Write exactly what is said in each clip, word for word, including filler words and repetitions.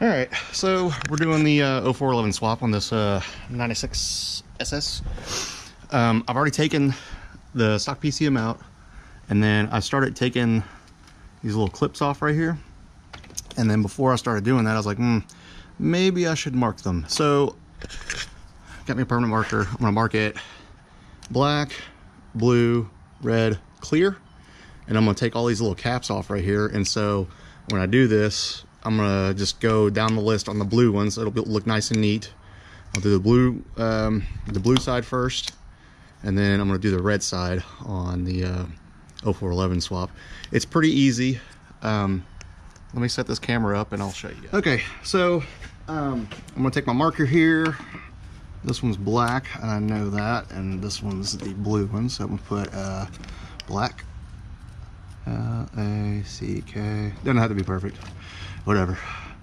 All right, so we're doing the uh, oh four eleven swap on this uh, ninety-six S S. Um, I've already taken the stock P C M out, and then I started taking these little clips off right here. And then before I started doing that, I was like, hmm, maybe I should mark them. So got me a permanent marker. I'm gonna mark it black, blue, red, clear. And I'm gonna take all these little caps off right here. And so when I do this, I'm gonna just go down the list on the blue ones. It'll be, look nice and neat. I'll do the blue, um, the blue side first, and then I'm gonna do the red side on the uh, oh four eleven swap. It's pretty easy. Um, let me set this camera up and I'll show you. Okay, so um, I'm gonna take my marker here. This one's black, and I know that, and this one's the blue one, so I'm gonna put uh, black. L A C K. Doesn't have to be perfect. Whatever.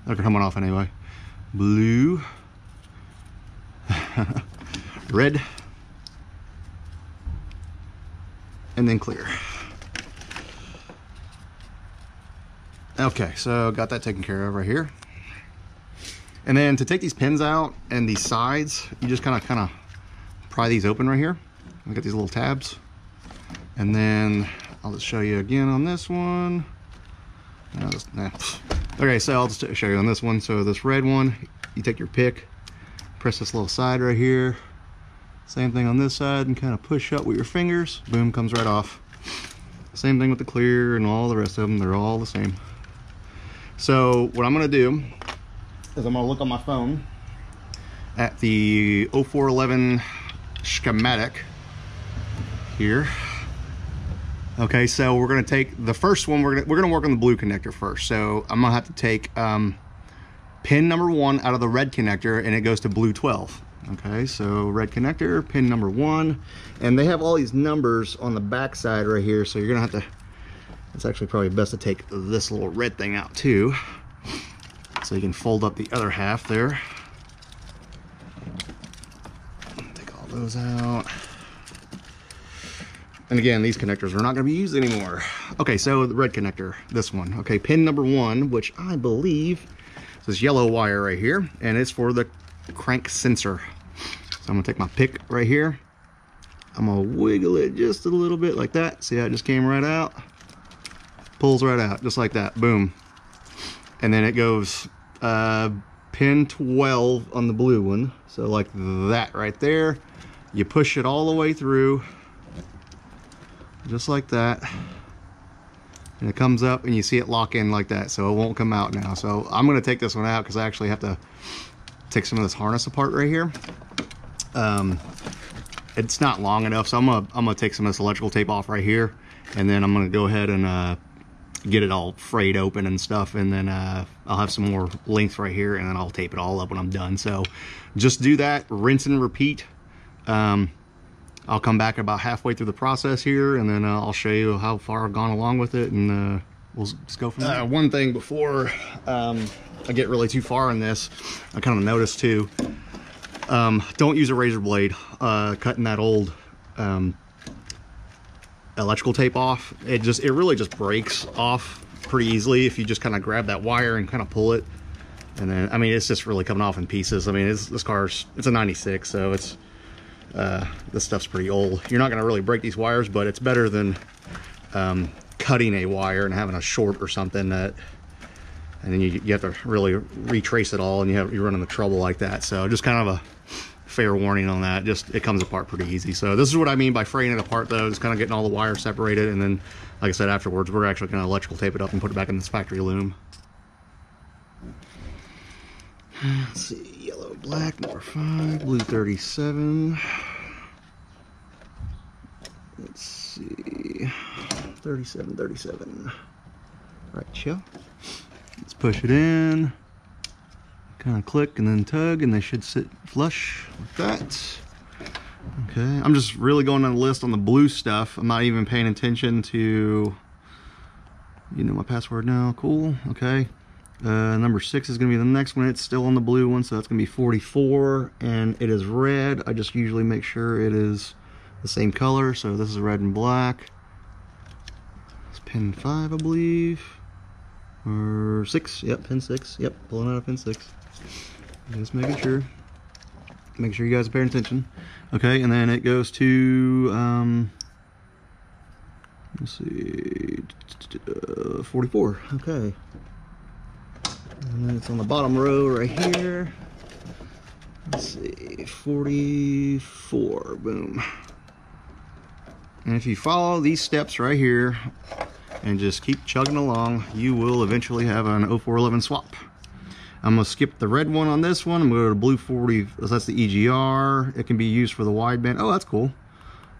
They're coming off anyway. Blue. Red. And then clear. Okay, so got that taken care of right here. And then to take these pins out and these sides, you just kind of kind of pry these open right here. We got these little tabs. And then I'll just show you again on this one. No, just, nah. Okay, so I'll just show you on this one. So this red one, you take your pick, press this little side right here. Same thing on this side, and kind of push up with your fingers. Boom, comes right off. Same thing with the clear and all the rest of them. They're all the same. So what I'm gonna do is I'm gonna look on my phone at the oh four eleven schematic here. Okay, so we're gonna take the first one, we're gonna, we're gonna work on the blue connector first. So I'm gonna have to take um, pin number one out of the red connector, and it goes to blue twelve. Okay, so red connector, pin number one. And they have all these numbers on the back side right here, so you're gonna have to, it's actually probably best to take this little red thing out too. So you can fold up the other half there. Take all those out. And again, these connectors are not gonna be used anymore. Okay, so the red connector, this one. Okay, pin number one, which I believe is this yellow wire right here, and it's for the crank sensor. So I'm gonna take my pick right here. I'm gonna wiggle it just a little bit like that. See how it just came right out? Pulls right out, just like that, boom. And then it goes uh, pin twelve on the blue one. So like that right there. You push it all the way through, just like that, and it comes up and you see it lock in like that, so it won't come out now. So I'm going to take this one out because I actually have to take some of this harness apart right here. Um, it's not long enough, so I'm gonna I'm gonna take some of this electrical tape off right here, and then I'm gonna go ahead and uh, get it all frayed open and stuff, and then uh, I'll have some more length right here, and then I'll tape it all up when I'm done. So just do that, rinse and repeat. um, I'll come back about halfway through the process here, and then uh, I'll show you how far I've gone along with it, and uh, we'll just go from there. Uh, one thing before um, I get really too far in this, I kind of noticed too, um, don't use a razor blade uh, cutting that old um, electrical tape off. It just, it really just breaks off pretty easily if you just kind of grab that wire and kind of pull it. And then, I mean, it's just really coming off in pieces. I mean, it's, this car's, it's a ninety-six, so it's, uh this stuff's pretty old. You're not going to really break these wires, but it's better than um cutting a wire and having a short or something that, and then you, you have to really retrace it all, and you have, you run into trouble like that. So just kind of a fair warning on that. Just, it comes apart pretty easy. So this is what I mean by fraying it apart, though. It's kind of getting all the wires separated, and then like I said, afterwards we're actually going to electrical tape it up and put it back in this factory loom. Let's see, yellow, black, number five, blue thirty-seven. Let's see, thirty-seven, thirty-seven. Right, chill. Let's push it in. Kind of click and then tug, and they should sit flush like that. Okay, I'm just really going down the list on the blue stuff. I'm not even paying attention to, you know my password now, cool, okay. Uh, number six is going to be the next one. It's still on the blue one, so that's going to be forty-four, and it is red. I just usually make sure it is the same color, so this is red and black. It's pin five, I believe. Or six, yep, pin six, yep, pulling out of pin six. Just making sure. Make sure you guys are paying attention. Okay, and then it goes to, um, let's see, uh, forty-four, okay. And then it's on the bottom row right here. Let's see, forty-four, boom. And if you follow these steps right here and just keep chugging along, you will eventually have an oh four eleven swap. I'm going to skip the red one on this one. I'm going to go to blue forty. That's the E G R. It can be used for the wideband. Oh, that's cool.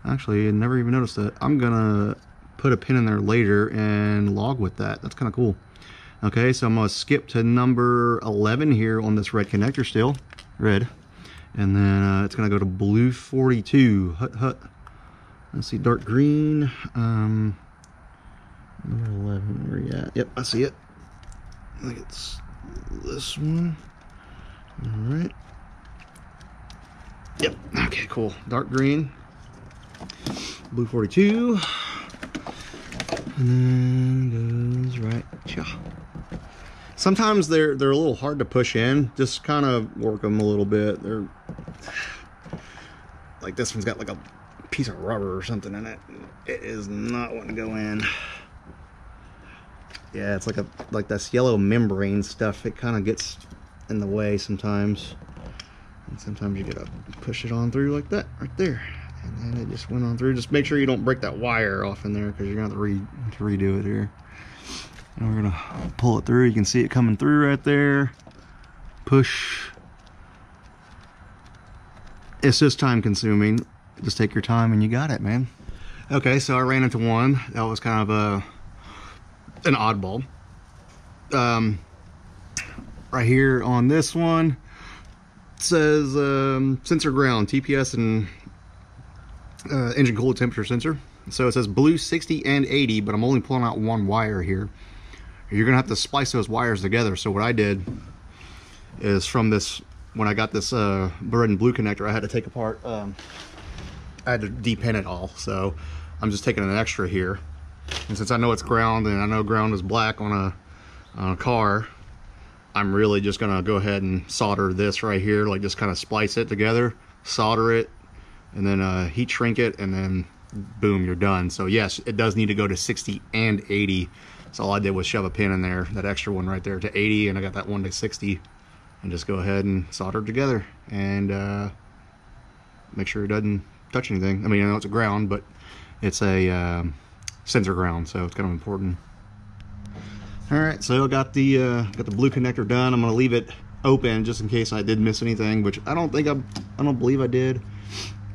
Actually, I never even noticed that. I'm going to put a pin in there later and log with that. That's kind of cool. Okay, so I'm going to skip to number eleven here on this red connector still. Red. And then uh, it's going to go to blue forty-two. Hut, hut. Let's see, dark green. Um, number eleven. Where you at? Yep, I see it. I think it's this one. All right. Yep. Okay, cool. Dark green. Blue forty-two. And then goes right. Sometimes they're they're a little hard to push in. Just kind of work them a little bit. They're like, this one's got like a piece of rubber or something in it. It is not wanting to go in. Yeah, it's like a like this yellow membrane stuff. It kind of gets in the way sometimes. And sometimes you gotta push it on through like that, right there. And then it just went on through. Just make sure you don't break that wire off in there, because you're gonna have to, re to redo it here. And we're gonna pull it through. You can see it coming through right there. Push. It's just time consuming. Just take your time and you got it, man. Okay, so I ran into one. That was kind of a... an oddball. Um, right here on this one it says um, sensor ground, T P S and uh, engine cold temperature sensor. So it says blue sixty and eighty, but I'm only pulling out one wire here. You're gonna have to splice those wires together. So what I did is, from this, when I got this uh, red and blue connector, I had to take apart, um, I had to depin it all. So I'm just taking an extra here. And since I know it's ground, and I know ground is black on a, on a car, I'm really just gonna go ahead and solder this right here, like just kind of splice it together, solder it, and then uh, heat shrink it, and then boom, you're done. So yes, it does need to go to sixty and eighty. So all I did was shove a pin in there, that extra one right there to eighty, and I got that one to sixty, and just go ahead and solder it together, and uh, make sure it doesn't touch anything. I mean, I know it's a ground, but it's a... Um, sensor ground, so it's kind of important. All right, so I got the uh, got the blue connector done. I'm gonna leave it open just in case I did miss anything, which I don't think I, I don't believe I did,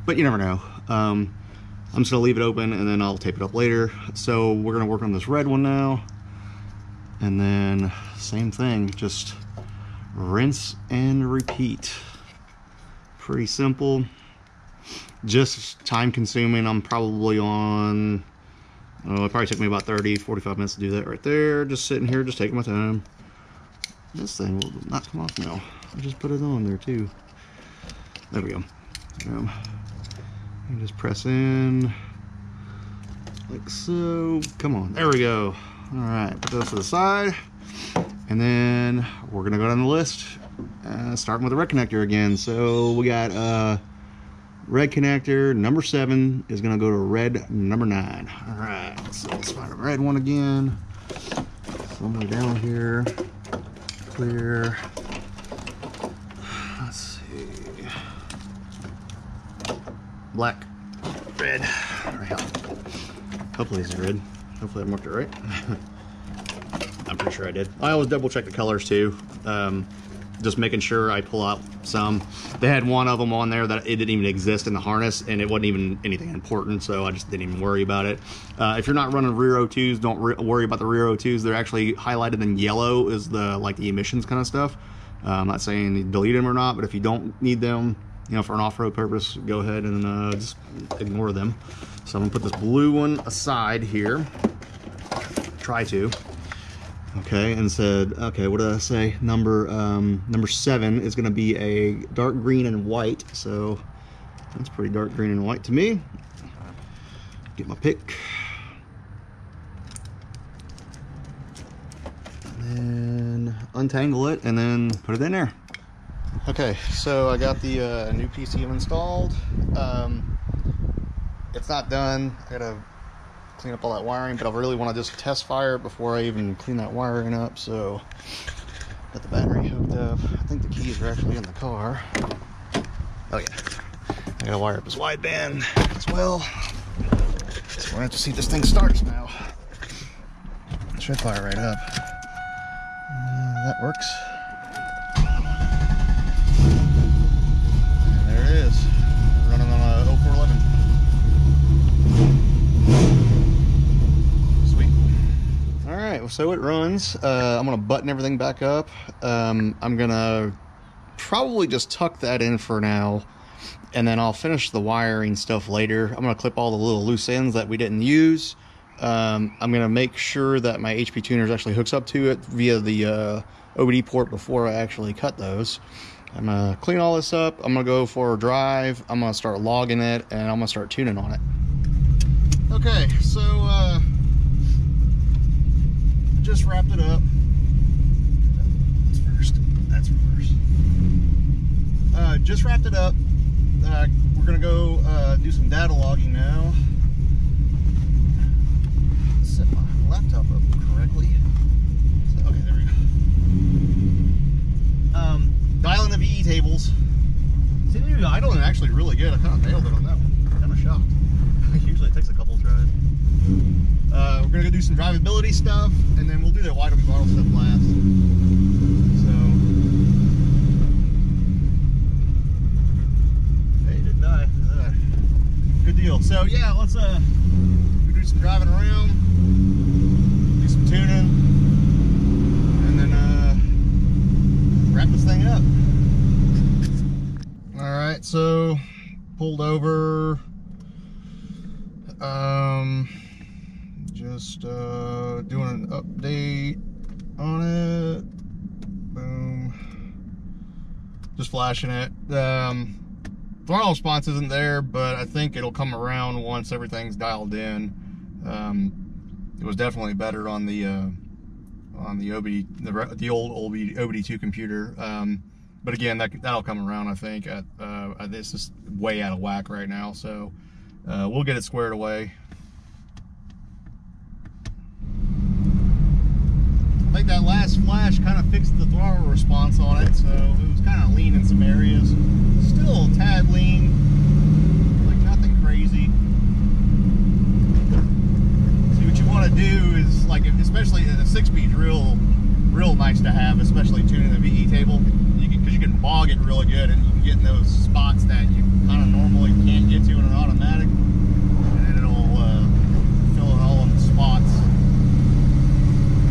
but you never know. Um, I'm just gonna leave it open and then I'll tape it up later. So we're gonna work on this red one now, and then same thing, just rinse and repeat. Pretty simple, just time consuming. I'm probably on... Oh, it probably took me about thirty, forty-five minutes to do that right there. Just sitting here, just taking my time. This thing will not come off now. I just put it on there too. There we go. Um, and just press in like so. Come on, there we go. All right, put those to the side. And then we're gonna go down the list, uh, starting with the red connector again. So we got uh, red connector number seven is gonna go to red number nine. All right, so let's find a red one again. Somewhere down here, clear. Let's see, black, red. All right, hopefully it's red. Hopefully I marked it right. I'm pretty sure I did. I always double check the colors too. Um, just making sure I pull out some. They had one of them on there that it didn't even exist in the harness, and it wasn't even anything important, so I just didn't even worry about it. Uh, if you're not running rear O twos, don't re worry about the rear O twos. They're actually highlighted in yellow is the like the emissions kind of stuff. Uh, I'm not saying you delete them or not, but if you don't need them, you know, for an off-road purpose, go ahead and uh, just ignore them. So I'm gonna put this blue one aside here. Try to. Okay, and said, okay, what did I say? Number um, number seven is gonna be a dark green and white, so that's pretty dark green and white to me. Get my pick. And and untangle it and then put it in there. Okay, so I got the uh, new P C M installed. Um, it's not done. I gotta clean up all that wiring, but I really want to just test fire before I even clean that wiring up. So got the battery hooked up. I think the keys are actually in the car. Oh yeah, I gotta wire up this wideband as well. So we're gonna have to see if this thing starts now. It should fire right up. Uh, that works. And there it is. We're running on a oh four eleven. Sweet. All right, well, so it runs. Uh, I'm gonna button everything back up. Um, I'm gonna probably just tuck that in for now, and then I'll finish the wiring stuff later. I'm gonna clip all the little loose ends that we didn't use. Um, I'm gonna make sure that my H P Tuners actually hooks up to it via the uh, O B D port before I actually cut those. I'm gonna clean all this up. I'm gonna go for a drive. I'm gonna start logging it, and I'm gonna start tuning on it. Okay, so uh, just wrapped it up. That's first. That's reverse. Uh, just wrapped it up. Uh, we're gonna go uh, do some data logging now. Set my laptop up correctly. So, okay, there we go. Um, dialing the V E tables. Seems to be idling actually really good. I kind of nailed it on that one. Kind of shocked. Usually it takes a couple tries. Uh, we're gonna go do some drivability stuff, and then we'll do the wide-open throttle stuff last. So yeah, let's uh, do some driving around, do some tuning, and then uh, wrap this thing up. All right, so pulled over, um, just uh, doing an update on it. Boom, just flashing it. Um, Throttle response isn't there, but I think it'll come around once everything's dialed in. Um, it was definitely better on the uh, on the O B D, the, the old O B D two computer. Um, but again, that, that'll come around. I think at, uh, this is way out of whack right now, so uh, we'll get it squared away. I think that last flash kind of fixed the throttle response on it, so it was kind of lean in some areas. Still a tad lean, like nothing crazy. See, what you want to do is, like, especially the six-speed drill, real nice to have, especially tuning the V E table, because you can bog it really good and you can get in those spots that you kind of normally can't get to in an automatic, and then it'll uh, fill in all of the spots.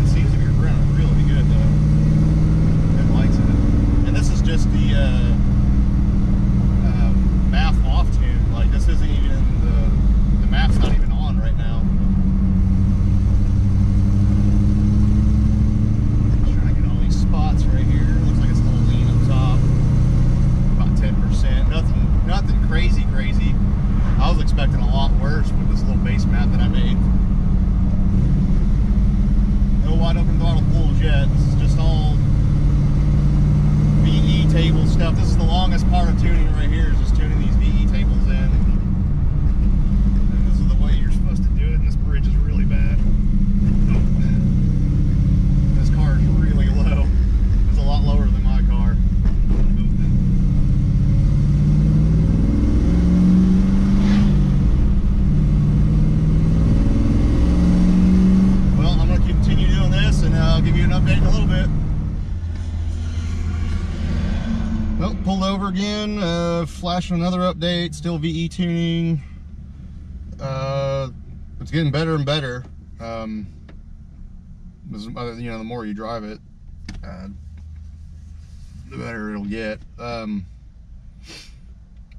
It seems to be running really good, though. It likes it. And this is just the... Uh, M A F off tune. Like, this isn't even the, the M A F's not even on right now. I'm trying to get all these spots right here. Looks like it's a little lean up top, about ten percent. Nothing, nothing crazy, crazy. I was expecting a lot worse with this little base map that I made. No wide open throttle pulls yet. This is just all V E table stuff. This is the longest part of tuning right here, is just tuning these V E tables in. And this is the way you're supposed to do it, and this bridge is really bad. This car is really low. It's a lot lower than my car. Well, I'm gonna continue doing this, and I'll give you an update in a little bit. Well, pulled over again, uh, flashing another update, still V E tuning. Uh, it's getting better and better. Um, you know, the more you drive it, uh, the better it'll get. Um,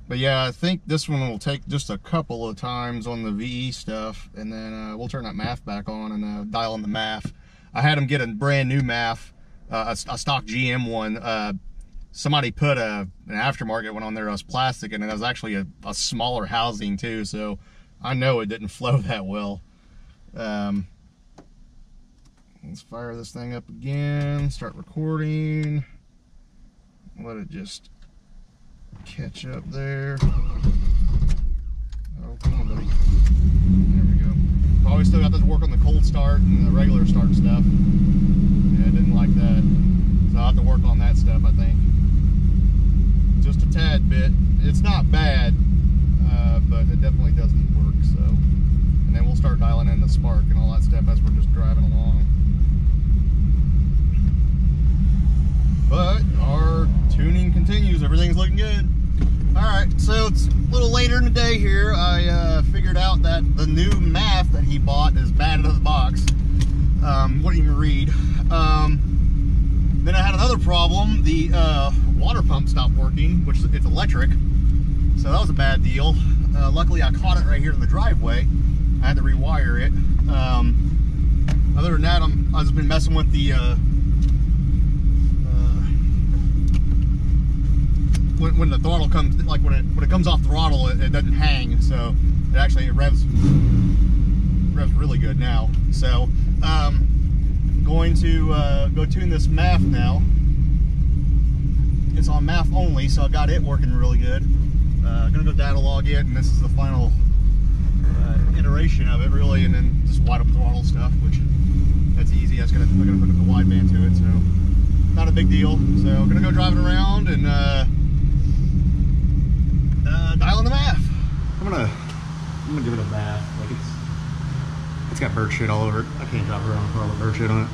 but yeah, I think this one will take just a couple of times on the V E stuff, and then uh, we'll turn that M A F back on and uh, dial in the M A F. I had them get a brand new M A F, uh, a, a stock G M one. Uh, Somebody put a, an aftermarket one on there that was plastic, and it was actually a, a smaller housing too, so I know it didn't flow that well. Um, Let's fire this thing up again, start recording, let it just catch up there. Oh, come on, buddy. There we go. Always still got to work on the cold start and the regular start stuff. Yeah, I didn't like that. So I'll have to work on that stuff, I think. Just a tad bit. It's not bad, uh, but it definitely doesn't work, so. And then we'll start dialing in the spark and all that stuff as we're just driving along. But our tuning continues. Everything's looking good. All right, so it's a little later in the day here. I uh, figured out that the new M A F that he bought is bad out of the box. Um, wouldn't even read. Um, then I had another problem. The uh, water pump stopped working, which it's electric. So that was a bad deal. Uh, luckily, I caught it right here in the driveway. I had to rewire it. Um, other than that, I'm, I've just been messing with the... Uh, When, when the throttle comes, like when it when it comes off throttle, it, it doesn't hang, so it actually it revs revs really good now. So um, going to uh, go tune this M A F now. It's on M A F only, so I got it working really good. Uh, gonna go data log it, and this is the final uh, iteration of it, really, and then just wide up throttle stuff, which that's easy. That's gonna I'm gonna hook up the wideband to it, so not a big deal. So I'm gonna go driving around and. Uh, Uh, dial in the M A F. I'm gonna, I'm gonna give it a bath. Like it's, it's got bird shit all over it. I can't drive around with all the bird shit on it.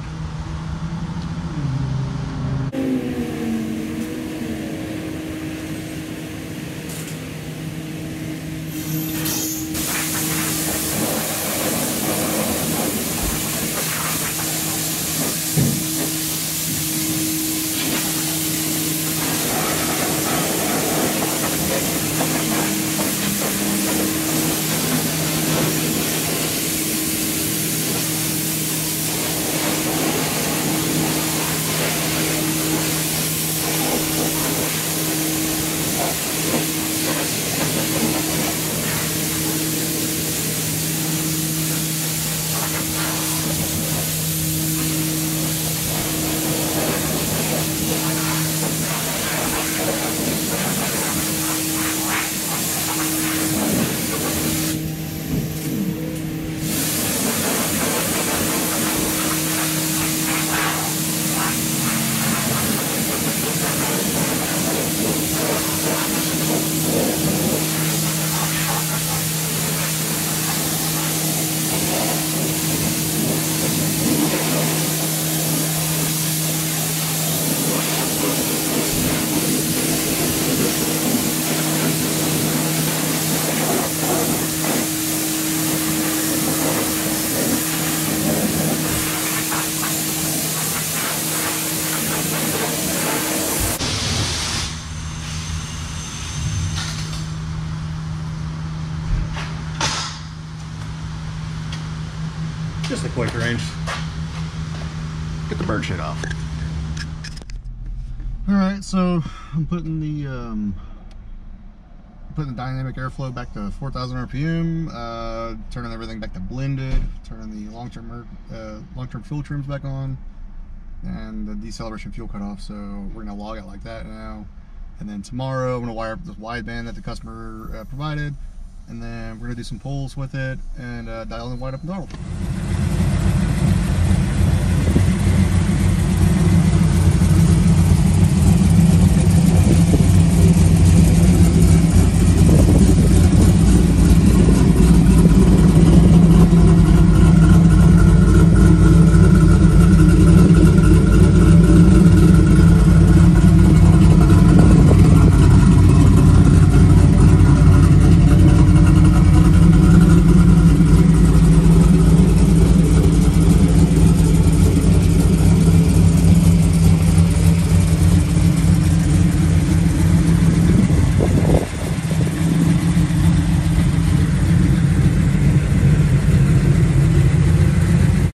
Just a quick range. Get the bird shit off. All right, so I'm putting the um, putting the dynamic airflow back to four thousand R P M. Uh, turning everything back to blended. Turning the long-term uh, long-term fuel trims back on, and the deceleration fuel cutoff. So we're gonna log it like that now. And then tomorrow I'm gonna wire up this wideband that the customer uh, provided, and then we're gonna do some pulls with it and uh, dial in wide up and throttle.